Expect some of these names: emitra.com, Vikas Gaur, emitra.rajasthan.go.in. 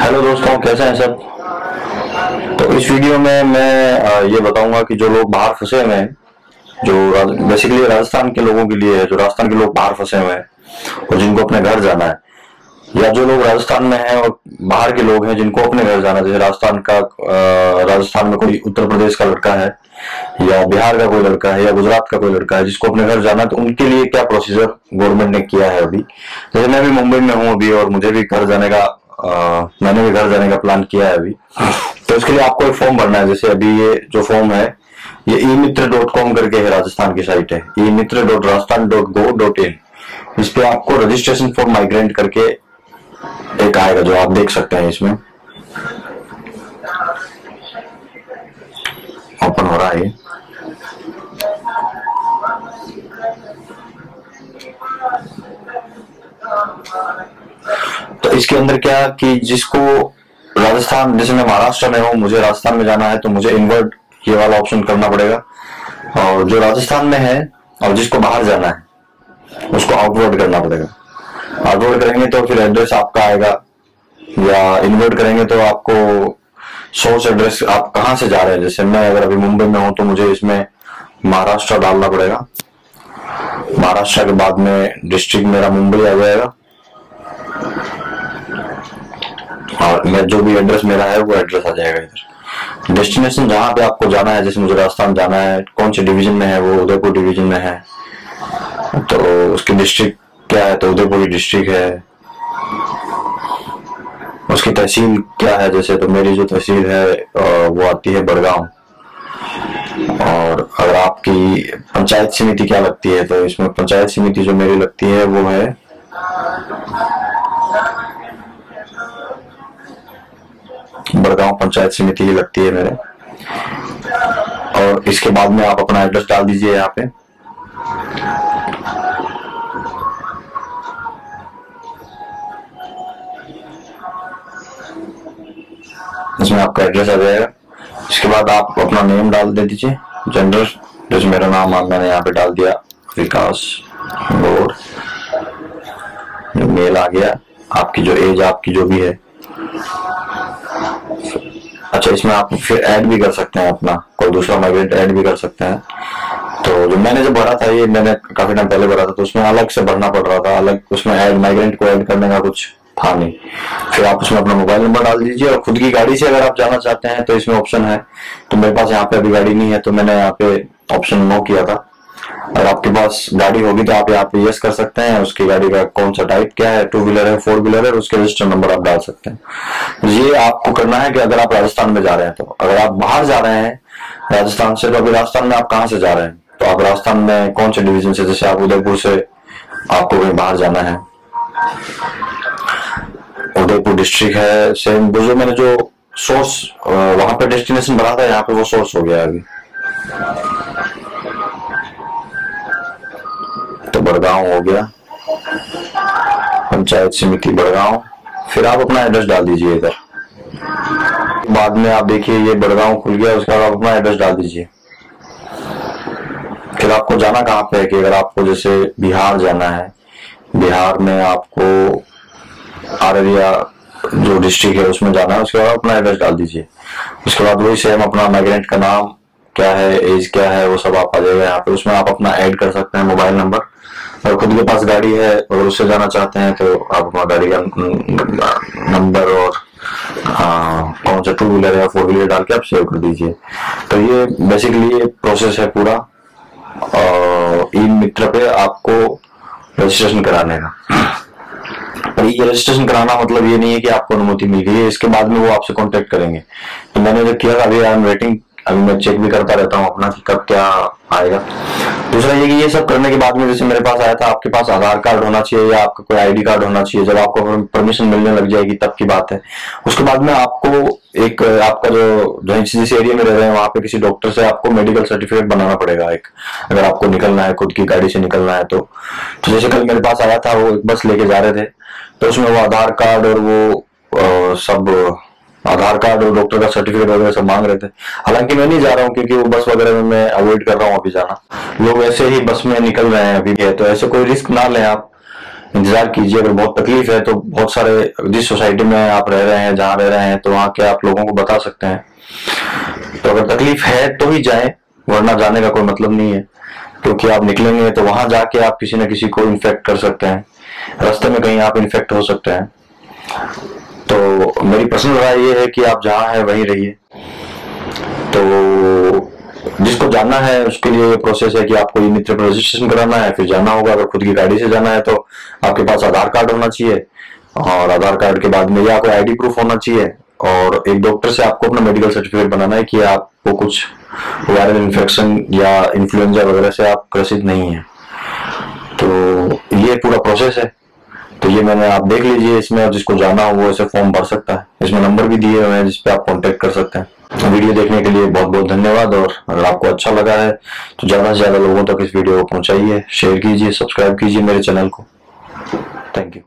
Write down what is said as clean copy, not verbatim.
Hello दोस्तों, कैसे हैं सब। तो इस वीडियो में मैं ये बताऊंगा कि जो लोग बाहर फंसे हुए हैं, जो बेसिकली राजस्थान के लोगों के लिए है, जो राजस्थान के लोग बाहर फंसे हुए हैं और जिनको अपने घर जाना है, या जो लोग राजस्थान में हैं और बाहर के लोग हैं जिनको अपने घर जाना है। जैसे राजस्थान में कोई उत्तर प्रदेश का लड़का है या बिहार का कोई लड़का है या गुजरात का कोई लड़का है जिसको अपने घर जाना है, तो उनके लिए क्या प्रोसीजर गवर्नमेंट ने किया है अभी। जैसे मैं भी मुंबई में हूँ अभी और मुझे भी घर जाने का मैंने भी घर जाने का प्लान किया है अभी। तो इसके लिए आपको एक फॉर्म भरना है। जैसे अभी ये जो फॉर्म है ये emitra.com करके है, राजस्थान की साइट है emitra.rajasthan.go.in। इस पे आपको रजिस्ट्रेशन फॉर माइग्रेंट करके एक आएगा जो आप देख सकते हैं, इसमें ओपन हो रहा है। तो इसके अंदर क्या कि जिसको राजस्थान, जैसे मैं महाराष्ट्र में हूँ, मुझे राजस्थान में जाना है तो मुझे इनवर्ट ये वाला ऑप्शन करना पड़ेगा, और जो राजस्थान में है और जिसको बाहर जाना है उसको आउटवर्ड करना पड़ेगा। आउटवर्ड करेंगे तो फिर एड्रेस आपका आएगा, या इनवर्ट करेंगे तो आपको सोर्स एड्रेस आप कहाँ से जा रहे हैं। जैसे मैं अगर अभी मुंबई में हूँ तो मुझे इसमें महाराष्ट्र डालना पड़ेगा। महाराष्ट्र के बाद में डिस्ट्रिक्ट मेरा मुंबई आ जाएगा, और मैं जो भी एड्रेस मेरा है वो एड्रेस आ जाएगा इधर। डेस्टिनेशन जहाँ पे आपको जाना है, जैसे मुझे राजस्थान जाना है, कौन से डिवीजन में है, वो उदयपुर डिवीजन में है तो उसकी डिस्ट्रिक्ट क्या है, तो उदयपुर डिस्ट्रिक्ट है। उसकी तहसील क्या है, जैसे तो मेरी जो तहसील है वो आती है बड़गांव, और अगर आपकी पंचायत समिति क्या लगती है तो इसमें पंचायत समिति जो मेरी लगती है वो है बड़गांव पंचायत समिति लगती है मेरे। और इसके बाद में आप अपना एड्रेस डाल दीजिए यहाँ पे। इसमें आपका एड्रेस आ जाएगा। इसके बाद आप अपना नेम डाल दे दीजिए, जेंडर, जैसे मेरा नाम मैंने यहाँ पे डाल दिया विकास, और मेल आ गया, आपकी जो एज, आपकी जो भी है। अच्छा, इसमें आप फिर ऐड भी कर सकते हैं अपना कोई दूसरा माइग्रेंट ऐड भी कर सकते हैं। तो जो मैंने जब भरा था, ये मैंने काफी टाइम पहले भरा था, तो उसमें अलग से भरना पड़ रहा था, अलग उसमें ऐड माइग्रेंट को ऐड करने का कुछ था नहीं। फिर आप उसमें अपना मोबाइल नंबर डाल दीजिए, और खुद की गाड़ी से अगर आप जाना चाहते हैं तो इसमें ऑप्शन है। तो मेरे पास यहाँ पे अभी गाड़ी नहीं है तो मैंने यहाँ पे ऑप्शन नो किया था। अगर आपके पास गाड़ी होगी तो आप यहाँ पे यस कर सकते हैं। उसकी गाड़ी का कौन सा टाइप क्या है, टू व्हीलर है, फोर व्हीलर है, उसके रजिस्टर नंबर आप डाल सकते हैं। ये आपको करना है कि अगर आप राजस्थान में जा रहे हैं तो। अगर आप बाहर जा रहे हैं राजस्थान से, तो अभी राजस्थान में आप कहाँ से जा रहे हैं, तो आप राजस्थान में कौन से डिवीजन से, जैसे आप उदयपुर से आपको कहीं बाहर जाना है, उदयपुर डिस्ट्रिक्ट है सेम। जो मैंने जो सोर्स वहां पे डेस्टिनेशन भरा था, यहाँ पे वो सोर्स हो गया अभी तो बड़गांव हो गया, पंचायत समिति बड़गांव। फिर आप अपना एड्रेस डाल दीजिए इधर। बाद में आप देखिए ये बड़गांव खुल गया, उसके बाद आप अपना एड्रेस डाल दीजिए। फिर आपको जाना कहाँ पे है कि अगर आपको जैसे बिहार जाना है, बिहार में आपको अररिया जो डिस्ट्रिक्ट है उसमें जाना है, उसके बाद अपना एड्रेस डाल दीजिए। उसके बाद वही सेम अपना माइग्रेंट का नाम क्या है, एज क्या है, वो सब आप आ जाएगा यहाँ पे। उसमें आप अपना ऐड कर सकते हैं मोबाइल नंबर। अगर खुद के पास गाड़ी है और उससे जाना चाहते हैं तो आप अपना गाड़ी का नंबर और कौन सा टू व्हीलर या फोर व्हीलर डाल के आप सेव कर दीजिए। तो ये बेसिकली ये प्रोसेस है पूरा emitra पे आपको रजिस्ट्रेशन कराने का। ये रजिस्ट्रेशन कराना मतलब ये नहीं है कि आपको अनुमति मिल गई है, इसके बाद में वो आपसे कांटेक्ट करेंगे। तो मैंने जब किया था, अभी आई एम वेटिंग, अभी मैं चेक भी करता रहता हूँ अपना कि कब क्या आएगा। दूसरा ये कि ये सब करने के बाद में, जैसे मेरे पास आया था, आपके पास आधार कार्ड होना चाहिए या आपका कोई आईडी कार्ड होना चाहिए। जब आपको परमिशन मिलने लग जाएगी तब की बात है। उसके बाद में आपको एक आपका जो जिस एरिया में रह रहे हैं वहाँ पे किसी डॉक्टर से आपको मेडिकल सर्टिफिकेट बनाना पड़ेगा एक, अगर आपको निकलना है, खुद की गाड़ी से निकलना है तो जैसे कल मेरे पास आया था, वो बस लेके जा रहे थे तो उसमें वो आधार कार्ड और वो सब आधार कार्ड और डॉक्टर का सर्टिफिकेट वगैरह सब मांग रहे थे। हालांकि मैं नहीं जा रहा हूँ क्योंकि वो बस वगैरह में मैं अवॉइड कर रहा हूँ अभी जाना। लोग ऐसे ही बस में निकल रहे हैं अभी, तो ऐसे कोई रिस्क ना लें आप। इंतजार कीजिए। अगर बहुत तकलीफ है तो बहुत सारे जिस सोसाइटी में आप रह रहे हैं, जहाँ रह रहे हैं, तो वहाँ के आप लोगों को बता सकते हैं। तो अगर तकलीफ है तो ही जाएं, वरना जाने का कोई मतलब नहीं है, क्योंकि आप निकलेंगे तो वहां जाके आप किसी न किसी को इन्फेक्ट कर सकते हैं, रास्ते में कहीं आप इन्फेक्ट हो सकते हैं। तो मेरी पर्सनल राय ये है कि आप जहाँ हैं वहीं रहिए। तो जिसको जाना है उसके लिए ये प्रोसेस है कि आपको ई मित्र पर रजिस्ट्रेशन कराना है, फिर जाना होगा। अगर खुद की गाड़ी से जाना है तो आपके पास आधार कार्ड होना चाहिए, और आधार कार्ड के बाद में या कोई आईडी प्रूफ होना चाहिए, और एक डॉक्टर से आपको अपना मेडिकल सर्टिफिकेट बनाना है कि आपको कुछ वायरल इन्फेक्शन या इन्फ्लुएंजा वगैरह से आप ग्रसित नहीं है। तो ये पूरा प्रोसेस है। तो ये मैंने आप देख लीजिए, इसमें जिसको जाना हो वो इसे फॉर्म भर सकता है। इसमें नंबर भी दिए हुए हैं जिसपे आप कॉन्टेक्ट कर सकते हैं। वीडियो देखने के लिए बहुत बहुत धन्यवाद, और अगर आपको अच्छा लगा है तो ज़्यादा से ज़्यादा लोगों तक इस वीडियो को पहुंचाइए, शेयर कीजिए, सब्सक्राइब कीजिए मेरे चैनल को। Thank you.